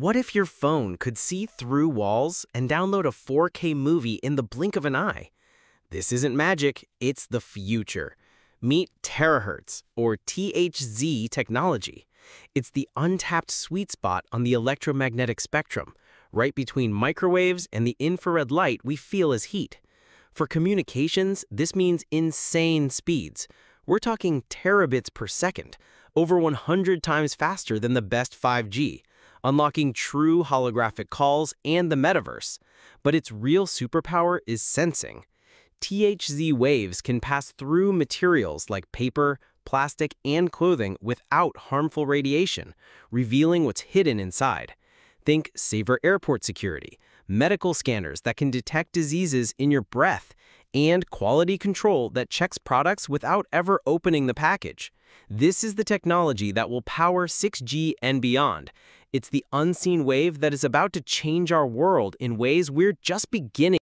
What if your phone could see through walls and download a 4K movie in the blink of an eye? This isn't magic, it's the future. Meet terahertz, or THz technology. It's the untapped sweet spot on the electromagnetic spectrum, right between microwaves and the infrared light we feel as heat. For communications, this means insane speeds. We're talking terabits per second, over 100 times faster than the best 5G, unlocking true holographic calls and the metaverse. But its real superpower is sensing. THz waves can pass through materials like paper, plastic, and clothing without harmful radiation, revealing what's hidden inside. Think safer airport security, medical scanners that can detect diseases in your breath, and quality control that checks products without ever opening the package. This is the technology that will power 6G and beyond. It's the unseen wave that is about to change our world in ways we're just beginning.